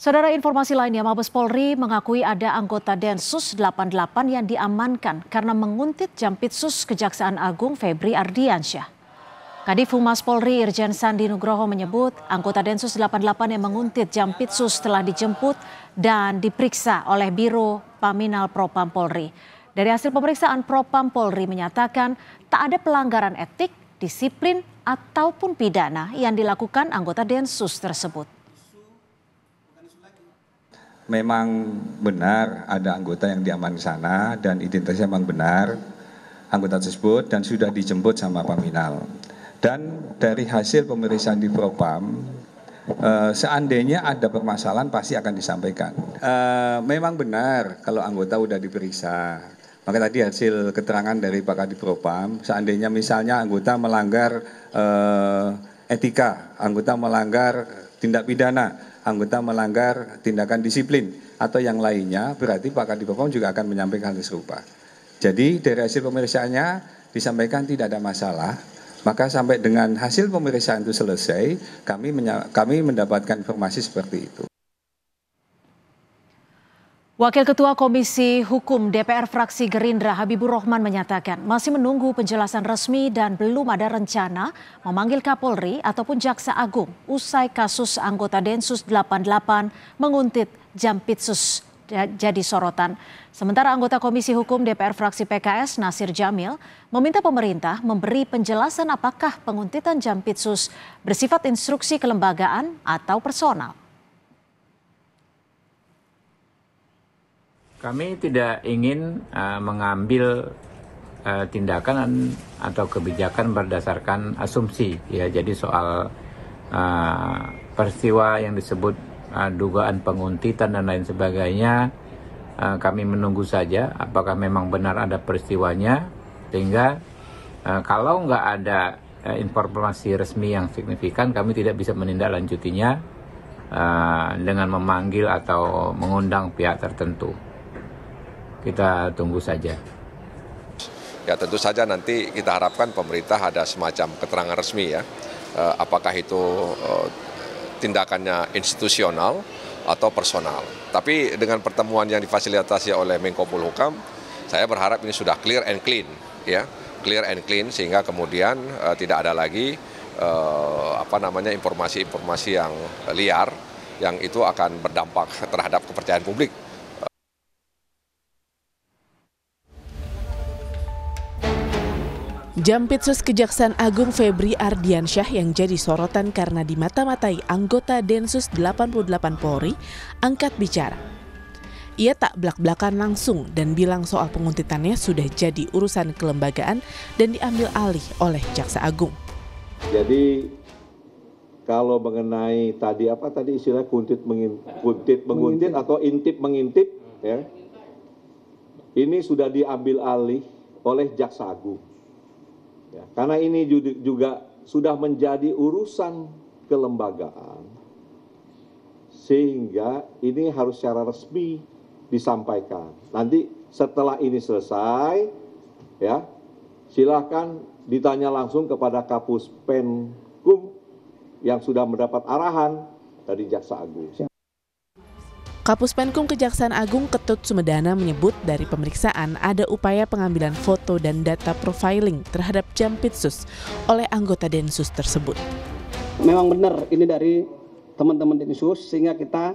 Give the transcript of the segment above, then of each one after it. Saudara, informasi lainnya, Mabes Polri mengakui ada anggota Densus 88 yang diamankan karena menguntit Jampidsus Kejaksaan Agung Febrie Ardiansyah. Kadif Humas Polri Irjen Sandi Nugroho menyebut anggota Densus 88 yang menguntit Jampidsus telah dijemput dan diperiksa oleh Biro Paminal Propam Polri. Dari hasil pemeriksaan, Propam Polri menyatakan tak ada pelanggaran etik, disiplin, ataupun pidana yang dilakukan anggota Densus tersebut. Memang benar ada anggota yang diaman di sana dan identitasnya memang benar anggota tersebut dan sudah dijemput sama Paminal. Dan dari hasil pemeriksaan di Propam, seandainya ada permasalahan pasti akan disampaikan. Memang benar kalau anggota sudah diperiksa. Maka tadi hasil keterangan dari Pak Kadif Propam, seandainya misalnya anggota melanggar etika, anggota melanggar tindak pidana, anggota melanggar tindakan disiplin atau yang lainnya, berarti Pak Kadif Propam juga akan menyampaikan hal serupa. Jadi dari hasil pemeriksaannya disampaikan tidak ada masalah, maka sampai dengan hasil pemeriksaan itu selesai, kami mendapatkan informasi seperti itu. Wakil Ketua Komisi Hukum DPR fraksi Gerindra Habiburokhman menyatakan masih menunggu penjelasan resmi dan belum ada rencana memanggil Kapolri ataupun Jaksa Agung usai kasus anggota Densus 88 menguntit Jampidsus jadi sorotan. Sementara anggota Komisi Hukum DPR fraksi PKS Nasir Jamil meminta pemerintah memberi penjelasan apakah penguntitan Jampidsus bersifat instruksi kelembagaan atau personal. Kami tidak ingin mengambil tindakan atau kebijakan berdasarkan asumsi, ya. Jadi soal peristiwa yang disebut dugaan penguntitan dan lain sebagainya, kami menunggu saja apakah memang benar ada peristiwanya, sehingga kalau nggak ada informasi resmi yang signifikan, kami tidak bisa menindaklanjutinya dengan memanggil atau mengundang pihak tertentu. Kita tunggu saja. Ya, tentu saja nanti kita harapkan pemerintah ada semacam keterangan resmi, ya. Apakah itu tindakannya institusional atau personal. Tapi dengan pertemuan yang difasilitasi oleh Menko Polhukam, saya berharap ini sudah clear and clean, ya. Clear and clean sehingga kemudian tidak ada lagi informasi-informasi yang liar yang itu akan berdampak terhadap kepercayaan publik. Jampidsus Kejaksaan Agung Febrie Ardiansyah yang jadi sorotan karena dimata-matai anggota Densus 88 Polri angkat bicara. Ia tak blak-blakan langsung dan bilang soal penguntitannya sudah jadi urusan kelembagaan dan diambil alih oleh Jaksa Agung. Jadi kalau mengenai tadi istilah kuntit menguntit atau intip mengintip, ya, ini sudah diambil alih oleh Jaksa Agung. Ya, karena ini juga sudah menjadi urusan kelembagaan, sehingga ini harus secara resmi disampaikan. Nanti setelah ini selesai, ya, silahkan ditanya langsung kepada Kapuspenkum yang sudah mendapat arahan dari Jaksa Agung. Kapuspenkum Kejaksaan Agung Ketut Sumedana menyebut dari pemeriksaan ada upaya pengambilan foto dan data profiling terhadap Jampidsus oleh anggota Densus tersebut. Memang benar ini dari teman-teman Densus, sehingga kita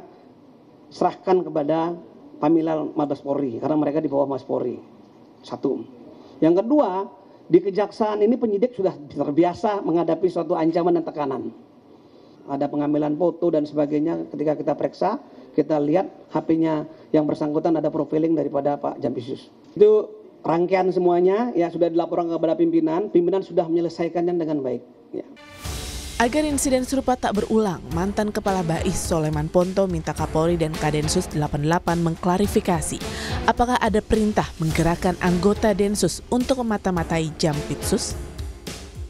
serahkan kepada Paminal Mabes Polri karena mereka di bawah Mabes Polri. Satu. Yang kedua, di kejaksaan ini penyidik sudah terbiasa menghadapi suatu ancaman dan tekanan. Ada pengambilan foto dan sebagainya ketika kita periksa, kita lihat HP-nya yang bersangkutan ada profiling daripada Pak Jampidsus. Itu rangkaian semuanya, ya, sudah dilaporkan kepada pimpinan, pimpinan sudah menyelesaikannya dengan baik. Ya. Agar insiden serupa tak berulang, mantan Kepala BAIS Soleman Ponto minta Kapolri dan Kadensus 88 mengklarifikasi apakah ada perintah menggerakkan anggota Densus untuk memata-matai Jampidsus.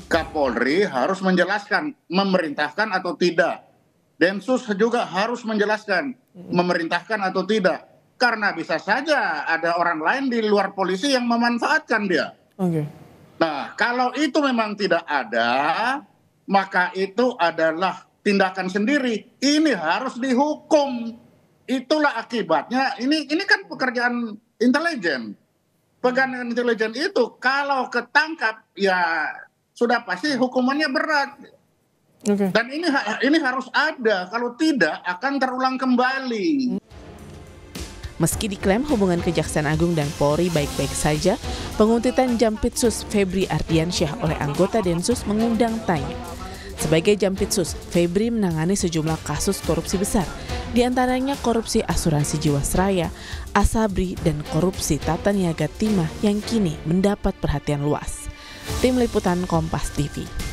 Kapolri harus menjelaskan memerintahkan atau tidak. Densus juga harus menjelaskan memerintahkan atau tidak. Karena bisa saja ada orang lain di luar polisi yang memanfaatkan dia. Okay. Nah, kalau itu memang tidak ada, maka itu adalah tindakan sendiri. Ini harus dihukum. Itulah akibatnya ini kan pekerjaan intelijen. Pegangan intelijen itu kalau ketangkap ya sudah pasti hukumannya berat. Okay. Dan ini harus ada, kalau tidak akan terulang kembali. Meski diklaim hubungan Kejaksaan Agung dan Polri baik-baik saja, penguntitan Jampidsus Febrie Ardiansyah oleh anggota Densus mengundang tanya. Sebagai Jampidsus, Febrie menangani sejumlah kasus korupsi besar, di antaranya korupsi asuransi Jiwasraya, Asabri, dan korupsi tata niaga timah yang kini mendapat perhatian luas. Tim Liputan Kompas TV.